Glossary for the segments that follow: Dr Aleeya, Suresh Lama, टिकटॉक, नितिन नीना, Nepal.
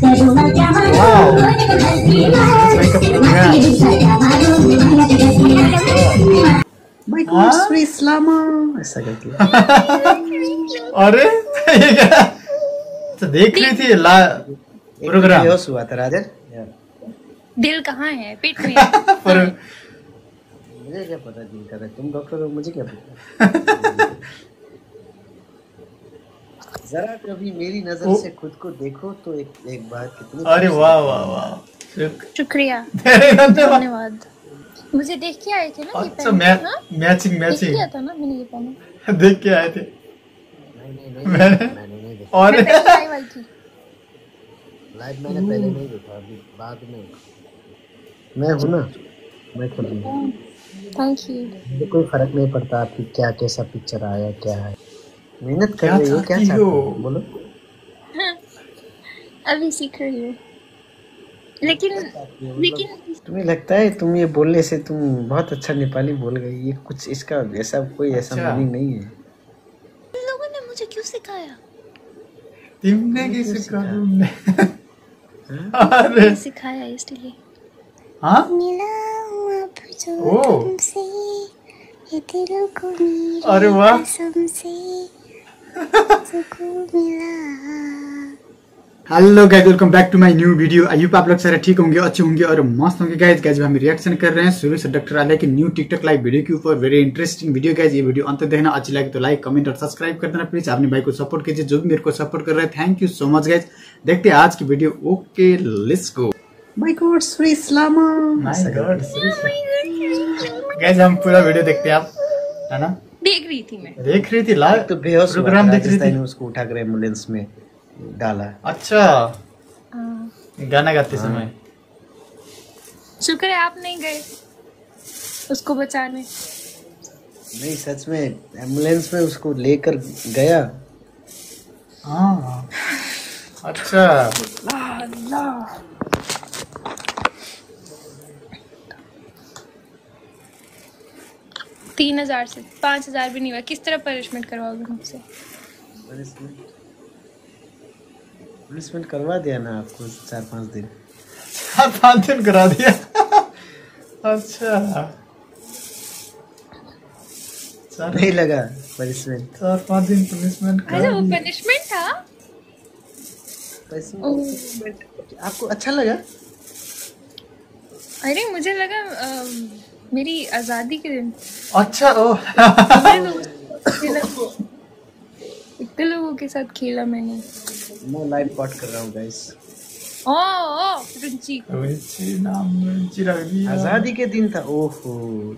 My God, Suresh Lama ऐसा करके। अरे तो देख रही थी ला प्रोग्राम हुआ था राजन। दिल कहाँ है? पेट में। मुझे क्या पता दिल का, तुम डॉक्टर हो मुझे क्या पता। जरा कभी मेरी नजर से खुद को देखो तो एक बात कितनी। अरे वाह वाह वाह, शुक्रिया, धन्यवाद। मुझे देख के आए थे ना, अच्छा मैचिंग किया था ना मैंने, ये पहना देख के आए थे। नहीं, और लाइव मैंने पहले नहीं देखा, अभी बाद में। मैं हूँ ना, मैं खुद हूँ। Thank you. कोई फर्क नहीं पड़ता आपकी क्या कैसा पिक्चर आया क्या है, मेहनत कर रही हो, क्या चाहती हो बोलो। अभी सीख रही हो, लेकिन तुम्हें लगता है तुम ये बोलने से तुम बहुत अच्छा नेपाली बोल गई। ये कुछ इसका ऐसा कोई ऐसा मीनिंग नहीं है। लोगों ने मुझे क्यों सिखाया? तुमने क्यों सिखाया? अरे सिखाया इसलिए। हाँ मिला हुआ जो तुमसे ये दिल को मेरी। अरे वाह, hello guys, welcome back to my new video. I hope आप लोग सारे ठीक होंगे, अच्छे होंगे और मस्त होंगे। गाइज हम रिएक्शन कर रहे हैं सुरेश और डॉक्टर आलिया की न्यू टिकटॉक लाइव वीडियो के ऊपर। वेरी इंटरेस्टिंग वीडियो गाइज, ये वीडियो अंत देखना। अच्छी लगे तो लाइक, कमेंट और सब्सक्राइब कर देना प्लीज। अपने भाई को सपोर्ट कीजिए, जो भी मेरे को सपोर्ट कर रहे हैं, thank you so much guys. देखते हैं आज की video. Okay let's go. My God Suresh Lama, my God guys, हम पूरा वीडियो देखते हैं। आप है ना, देख रही थी लाइव, तो बेहोश प्रोग्राम देख रही थी। उसको उठा कर एम्बुलेंस में डाला। अच्छा गाना गाते समय। शुक्र है आप नहीं गए उसको बचाने। नहीं सच में एम्बुलेंस में उसको लेकर गया। अच्छा ला, ला। $3000 से 5000 भी नहीं हुआ। किस तरह पनिशमेंट करवाओगे मुझसे? पनिशमेंट करवा दिया ना आपको, 4-5 दिन करा दिया। अच्छा नहीं लगा पनिशमेंट, 4-5 दिन पनिशमेंट। अच्छा वो पनिशमेंट था। आपको अच्छा लगा? अरे मुझे लगा मेरी आजादी के दिन। अच्छा इतने लोगों के साथ खेला मैंने। मैं लाइव पॉट कर रहा हूँ गाइस। आजादी के दिन था। ओहो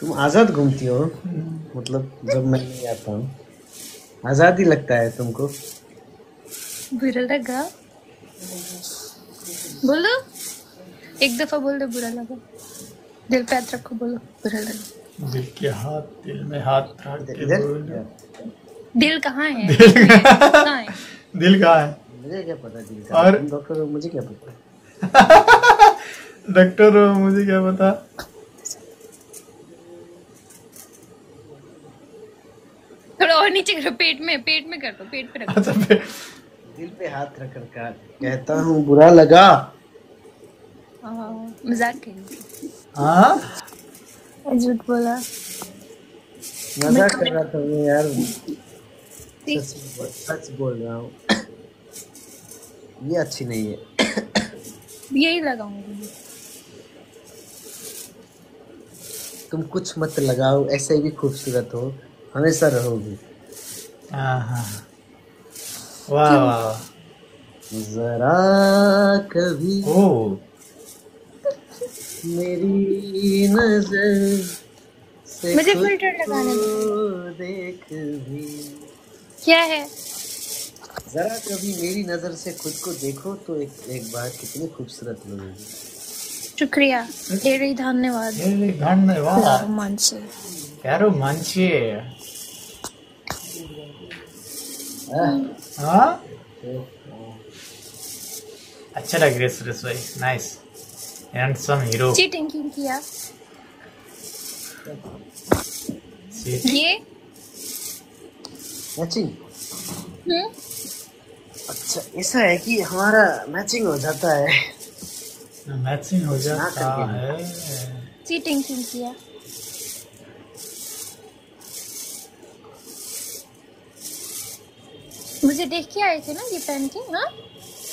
तुम आजाद घूमती हो, मतलब जब मैं नहीं आता हूँ आजादी लगता है तुमको। बुरा लगा बोलो, एक दफा बोल दो बुरा लगा। दिल पे हाथ रखो बोलो, बुरा लगा। दिल के हाथ, दिल में हाथ रख के बोलो। दिल कहाँ है? दिल कहाँ है? मुझे क्या पता दिल का। और डॉक्टर हो मुझे क्या पता। डॉक्टर हो मुझे क्या पता। थोड़ा और नीचे करो, पेट में कर दो, पेट पे रखो। दिल पे हाथ रख कर कहता हूँ बुरा लगा। मजाक करेंगे। हाँ झूठ बोला, मजाक कर रहा था मैं यार। सच बोल रहा हूँ। ये अच्छी नहीं है। यही लगाऊंगी। तुम कुछ मत लगाओ, ऐसे भी खूबसूरत हो, हमेशा रहोगी। वाह वाह। जरा कभी मेरी नजर से मुझे फिल्टर लगाने देख भी क्या है। जरा कभी मेरी नजर से खुद को देखो तो एक बार कितनी खूबसूरत लगेगी। शुक्रिया, धेरै धन्यवाद। प्यारो मान्छे, प्यारो मान्छे। अच्छा लग रहा है सुरेश भाई, नाइस। हीरो चीटिंग किया ये मैचिंग। अच्छा अच्छा ऐसा है कि हमारा मैचिंग हो जाता है, मैचिंग हो जाता है। चीटिंग क्यों किया? मुझे देख के आए थे ना ये पहन के, हाँ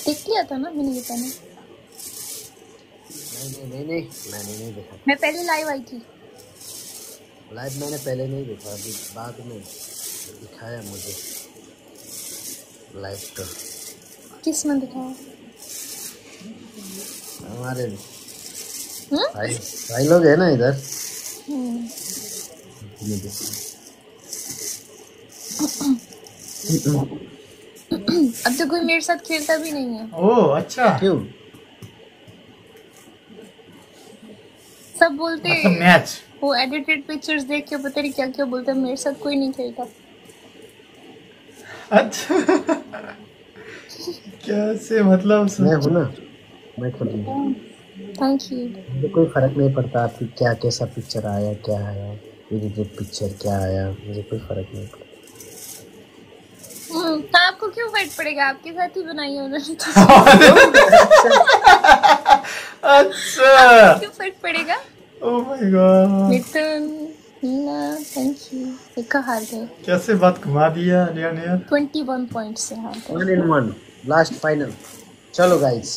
देख लिया था ना मैंने ये पहना। नहीं मैंने नहीं देखा, मैं पहले लाइव आई थी। लाइव मैंने पहले नहीं देखा, अभी बाद में दिखाया मुझे लाइव। तो किसने दिखाया? हमारे भाई लोग है ना इधर, अब तो कोई मेरे साथ खेलता भी नहीं है। ओह अच्छा, क्यों? सब बोलते मतलब मैच, वो एडिटेड पिक्चर्स देख के पता नहीं क्या क्या बोलते हैं, मेरे साथ कोई नहीं खेलता। अच्छा कैसे मतलब मैं हूं ना, मैं खेल रही हूं। Thank you. मुझे कोई फर्क नहीं पड़ता कि क्या कैसा पिक्चर आया, क्या आया एडिटेड पिक्चर, क्या आया, मुझे कोई फर्क नहीं पड़ता। तो आपको क्यों फर्क पड़ेगा, आपके साथ ही बनाई है उन्होंने। अच्छा क्यों फर्क पड़ेगा? Oh my god नितिन नीना, thank you. एक हार गए, कैसे बात घुमा दिया लिया ने। 21 पॉइंट से हार गए। 1 in 1 लास्ट फाइनल। चलो गाइस,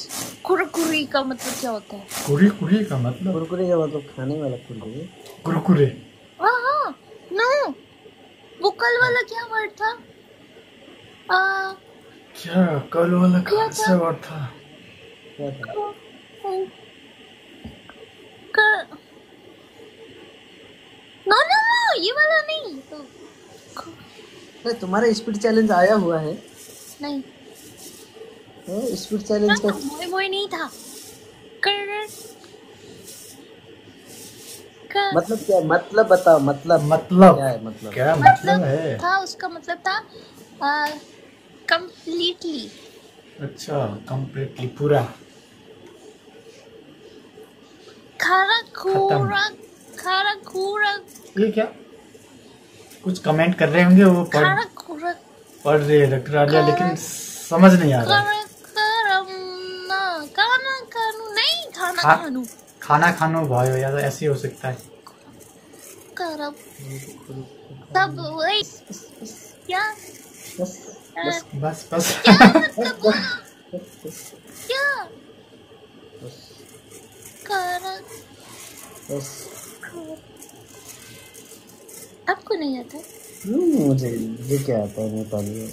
कुरकुरे का मतलब क्या होता है? कुरकुरे का मतलब, कुरकुरे का मतलब खाने वाला कुरकुरे, कुरकुरे। हां नो, वो कल वाला क्या वर्ड था? क्या कल वाला कैसा वर्ड था? नो नो नो ये वाला नहीं। तो तुम्हारा स्पीड चैलेंज आया हुआ है? नहीं है स्पीड चैलेंज का, वो नहीं था। मतलब क्या मतलब बताओ, मतलब क्या है, मतलब क्या मतलब है था उसका? मतलब था completely। अच्छा completely पूरा खारा खूरा। ये क्या कुछ कमेंट कर रहे होंगे, वो पढ़ रहे हैं डॉक्टर आलिया, लेकिन समझ नहीं आ रहा। खाना खानू भाई यार, ऐसे हो सकता है। सब वही क्या बस क्या बस। आपको नहीं आता? मुझे ये क्या आता है नेपाली?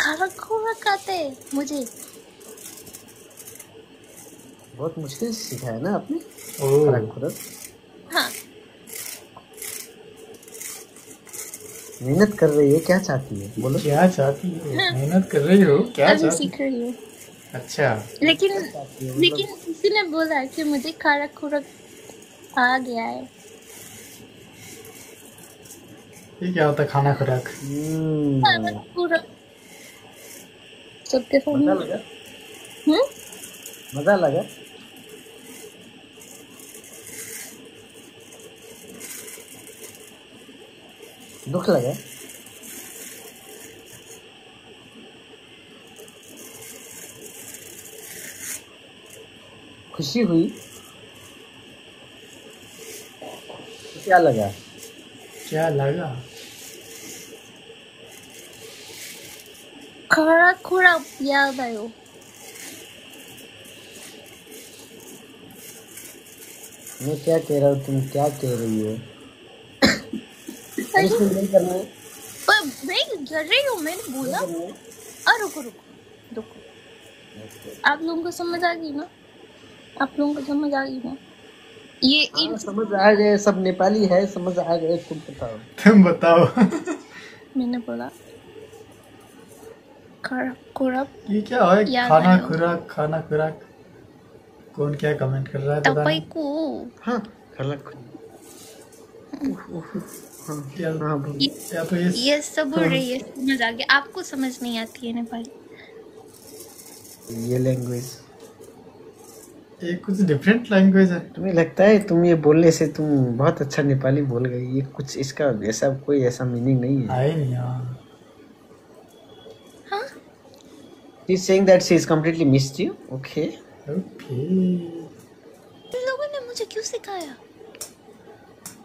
खरक आते मुझे, बहुत मुश्किल सिखाया ना आपने। हाँ मेहनत कर रही है, क्या चाहती है बोलो, क्या चाहती है? हाँ। मेहनत कर रही हो, क्या अभी सीख रही हो। अच्छा लेकिन किसी ने बोला कि मुझे खारा खुरक आ गया है। ये क्या होता है? खाना खुराक, खाना खुराक। सबके साथ मजा लगा। दुख लगा? खुशी हुई? क्या लगा? खरा खुरा याद आयो। मैं क्या कह रहा हूँ, तुम क्या कह रही हो? पर मैं डर रही हूँ, मैंने बोला। और रुको, आप लोगों को समझ आ गई ना? ये समझ आ गए, सब नेपाली है, समझ आ गए। तुम बताओ। मैंने बोला ये क्या है? खाना खुराक। कौन क्या कमेंट कर रहा है? ये सब बोल रही है, समझ आ गया। आपको समझ नहीं आती है नेपाली ये लैंग्वेज? ये कुछ डिफरेंट लैंग्वेज है। तुम्हें लगता है तुम ये बोलने से तुम बहुत अच्छा नेपाली बोल गई? ये कुछ इसका ऐसा कोई ऐसा मीनिंग नहीं है। हाँ She's saying that she's completely missed you. Okay. Okay. तुम लोगों ने मुझे क्यों सिखाया?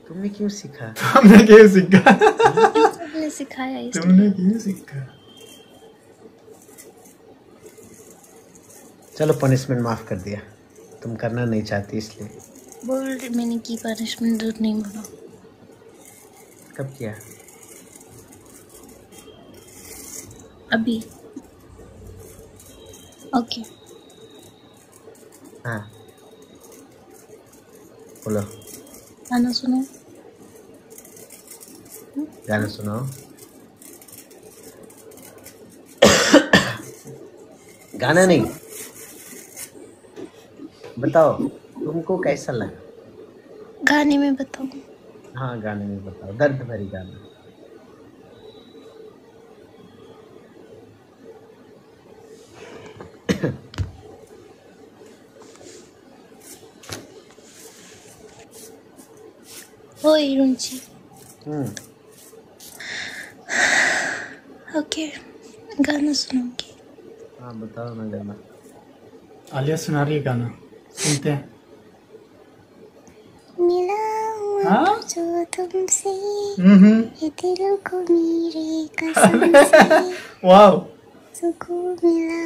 तुमने क्यों सिखाया? हमने क्यों सिखाया? तुमने सिखाया इसलिए। तुमने क्यों सिखाया? चलो पनिशमेंट माफ कर दिया। तुम करना नहीं चाहती इसलिए। बोल मैंने की पनिशमेंट दूर नहीं बोला। कब किया? अभी। ओके। हाँ। बोलो। गाना सुनो। गाना सुनो। गाना नहीं। बताओ तुमको कैसा लगा? गाने में बताओ। हाँ गाने में बताओ, दर्द भरी गाना। ओए रुंची। ओके गाना सुनूंगी। हाँ बताओ ना गाना। आलिया सुना रही है गाना, सुनते हैं। मिला हुआ जो तुमसे ये दिल को मेरे कसम से। वाव। सुकून मिला,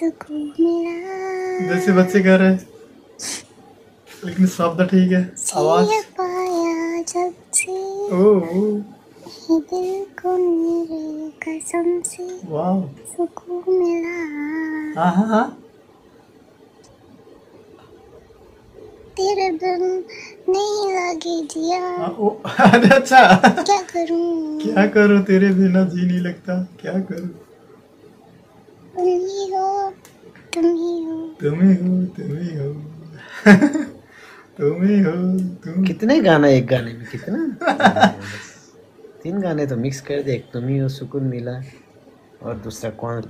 सुकून मिला। जैसे बच्चे गा रहे हैं लेकिन शब्द ठीक है, आवाज पाया जब से दिल को मेरे कसम से। वाओ सुकून मिला। आहा तेरे बिन नहीं लगे जिया। अच्छा क्या करूं, क्या करूं, तेरे बिना जी नहीं लगता, क्या करूं। तुम्ही हो, तुम्ही हो, तुम्ही हो, तुम्ही हो। तुम ही हो। कितने गाना एक गाने में, कितना? 3 गाने तो मिक्स कर दे। एक तुम ही हो, सुकून मिला और दूसरा कौन?